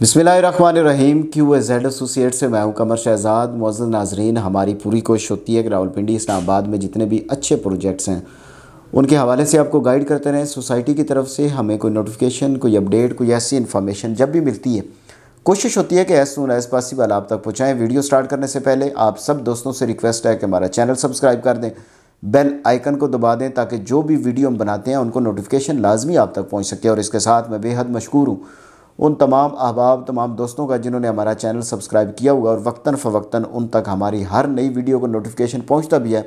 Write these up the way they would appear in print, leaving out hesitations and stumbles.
बिस्मिल्लाहिर्रहमानिर्रहीम। क्यूएजेड एसोसिएट से मैं हूं कमर शहजाद। मुअज़्ज़िज़ नाज़रीन, हमारी पूरी कोशिश होती है कि रावलपिंडी इस्लामाबाद में जितने भी अच्छे प्रोजेक्ट्स हैं उनके हवाले से आपको गाइड करते रहें। सोसाइटी की तरफ से हमें कोई नोटिफिकेशन, कोई अपडेट, कोई ऐसी इन्फॉर्मेशन जब भी मिलती है, कोशिश होती है कि एज सून एज पॉसिबल आप तक पहुँचाएँ। वीडियो स्टार्ट करने से पहले आप सब दोस्तों से रिक्वेस्ट है कि हमारा चैनल सब्सक्राइब कर दें, बेल आइकन को दबा दें, ताकि जो भी वीडियो हम बनाते हैं उनको नोटिफिकेशन लाजमी आप तक पहुँच सके। और इसके साथ मैं बेहद मशकूर हूँ उन तमाम अहबाब, तमाम दोस्तों का जिन्होंने हमारा चैनल सब्सक्राइब किया हुआ और वक्तन फ़वक्तन उन तक हमारी हर नई वीडियो को नोटिफिकेशन पहुंचता भी है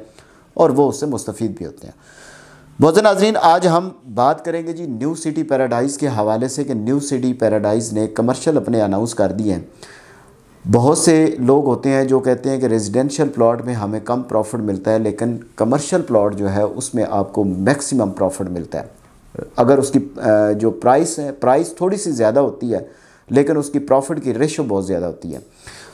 और वो उससे मुस्तफ़ीद भी होते हैं। बहुत नाज़रीन, आज हम बात करेंगे जी न्यू सिटी पैराडाइज के हवाले से कि न्यू सिटी पैराडाइज़ ने कमर्शल अपने अनाउंस कर दिए हैं। बहुत से लोग होते हैं जो कहते हैं कि रेजिडेंशियल प्लाट में हमें कम प्रॉफिट मिलता है, लेकिन कमर्शल प्लाट जो है उसमें आपको मैक्सिमम प्रॉफिट मिलता है। अगर उसकी जो प्राइस है, प्राइस थोड़ी सी ज़्यादा होती है लेकिन उसकी प्रॉफिट की रेशियो बहुत ज़्यादा होती है।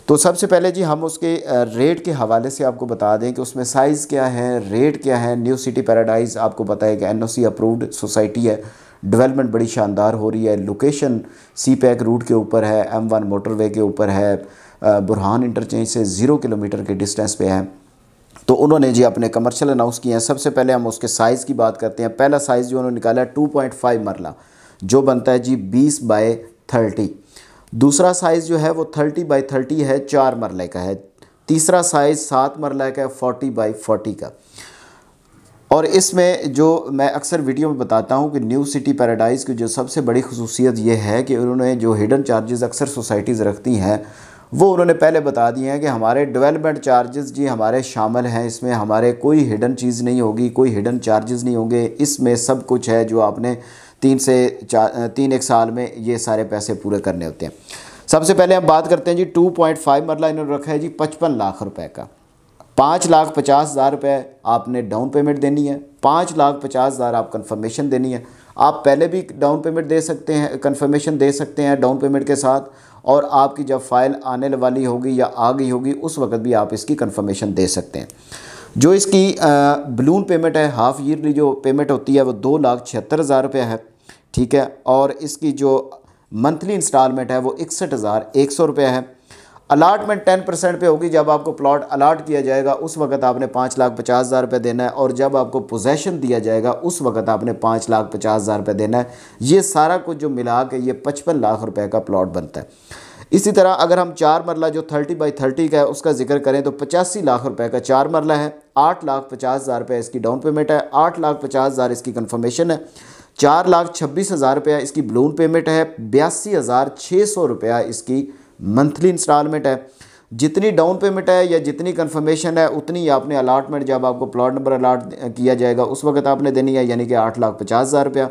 तो सबसे पहले जी हम उसके रेट के हवाले से आपको बता दें कि उसमें साइज़ क्या है, रेट क्या है। न्यू सिटी पैराडाइज आपको पता है कि NOC अप्रूव्ड सोसाइटी है, डेवलपमेंट बड़ी शानदार हो रही है। लोकेशन CPEC रूट के ऊपर है, M1 मोटर वे के ऊपर है, बुरहान इंटरचेंज से 0 किलोमीटर के डिस्टेंस पे है। तो उन्होंने जी अपने कमर्शियल अनाउंस किए हैं। सबसे पहले हम उसके साइज़ की बात करते हैं। पहला साइज़ जो उन्होंने निकाला है 2.5 मरला, जो बनता है जी 20 बाय 30। दूसरा साइज़ जो है वो 30 बाय 30 है, 4 मरले का है। तीसरा साइज़ 7 मरले का है, 40 बाय 40 का। और इसमें जो मैं अक्सर वीडियो में बताता हूँ कि न्यू सिटी पैराडाइज़ की जो सबसे बड़ी खसूसियत ये है कि उन्होंने जो हिडन चार्जेस अक्सर सोसाइटीज़ रखती हैं वो उन्होंने पहले बता दिए हैं कि हमारे डेवलपमेंट चार्जेस जी हमारे शामिल हैं, इसमें हमारे कोई हिडन चीज़ नहीं होगी, कोई हिडन चार्जेस नहीं होंगे, इसमें सब कुछ है जो आपने 3 एक साल में ये सारे पैसे पूरे करने होते हैं। सबसे पहले हम बात करते हैं जी 2.5 मरला इन्होंने रखा है जी 55 लाख रुपए का। 5,50,000 रुपये आपने डाउन पेमेंट देनी है, 5,50,000 आप कन्फर्मेशन देनी है। आप पहले भी डाउन पेमेंट दे सकते हैं, कन्फर्मेशन दे सकते हैं डाउन पेमेंट के साथ, और आपकी जब फाइल आने वाली होगी या आ गई होगी उस वक्त भी आप इसकी कंफर्मेशन दे सकते हैं। जो इसकी बलून पेमेंट है, हाफ ईयरली जो पेमेंट होती है वो 2,76,000 रुपया है, ठीक है। और इसकी जो मंथली इंस्टॉलमेंट है वो 61,100 रुपया है। अलाटमेंट 10% पे होगी, जब आपको प्लॉट अलाट किया जाएगा उस वक्त आपने 5,50,000 रुपये देना है, और जब आपको पोजेसन दिया जाएगा उस वक्त आपने 5,50,000 रुपये देना है। ये सारा कुछ जो मिला के ये 55 लाख रुपए का प्लॉट बनता है। इसी तरह अगर हम 4 मरला जो 30 बाई 30 का है उसका जिक्र करें तो 85 लाख रुपए का 4 मरला है, 8,50,000 रुपये इसकी डाउन पेमेंट है, 8,50,000 इसकी कन्फर्मेशन है, 4,26,000 रुपया इसकी बलून पेमेंट है, 82,600 रुपया इसकी मंथली इंस्टॉलमेंट है। जितनी डाउन पेमेंट है या जितनी कंफर्मेशन है उतनी आपने अलाटमेंट जब आपको प्लॉट नंबर अलाट किया जाएगा उस वक्त आपने देनी है, यानी कि 8,50,000 रुपया।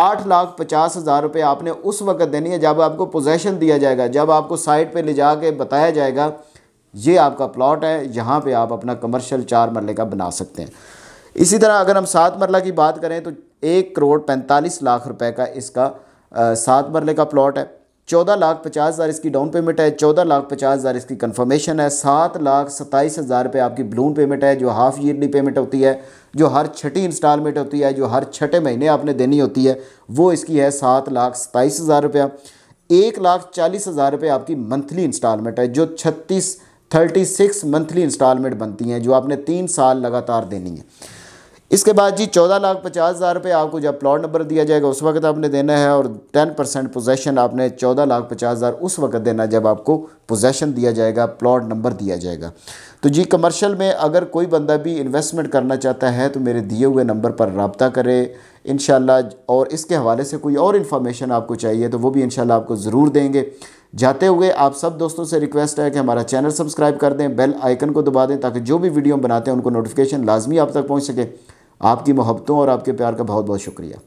8,50,000 रुपये आपने उस वक्त देनी है जब आपको पोजेसन दिया जाएगा, जब आपको साइट पे ले जा के बताया जाएगा ये आपका प्लॉट है, यहाँ पर आप अपना कमर्शल 4 मरले का बना सकते हैं। इसी तरह अगर हम 7 मरला की बात करें तो 1,45,00,000 रुपये का इसका 7 मरले का प्लॉट है, 14,50,000 इसकी डाउन पेमेंट है, 14,50,000 इसकी कंफर्मेशन है, 7,27,000 रुपये आपकी ब्लून पेमेंट है जो हाफ ईयरली पेमेंट होती है, जो हर छठी इंस्टॉलमेंट होती है, जो हर छठे महीने आपने देनी होती है, वो इसकी है 7,27,000 रुपया। 1,40,000 रुपये आपकी मंथली इंस्टॉलमेंट है, जो 36 मंथली इंस्टॉलमेंट बनती हैं जो आपने 3 साल लगातार देनी है। इसके बाद जी 14,50,000 रुपये आपको जब प्लॉट नंबर दिया जाएगा उस वक्त आपने देना है, और 10% पोजेसन आपने 14,50,000 उस वक्त देना जब आपको पोजेसन दिया जाएगा, प्लॉट नंबर दिया जाएगा। तो जी कमर्शियल में अगर कोई बंदा भी इन्वेस्टमेंट करना चाहता है तो मेरे दिए हुए नंबर पर रब्ता करे इंशाल्लाह, और इसके हवाले से कोई और इन्फॉर्मेशन आपको चाहिए तो वो भी इंशाल्लाह आपको ज़रूर देंगे। जाते हुए आप सब दोस्तों से रिक्वेस्ट है कि हमारा चैनल सब्सक्राइब कर दें, बेल आइकन को दबा दें, ताकि जो भी वीडियो हम बनाते हैं उनको नोटिफिकेशन लाजमी आप तक पहुँच सके। आपकी मोहब्बतों और आपके प्यार का बहुत बहुत शुक्रिया।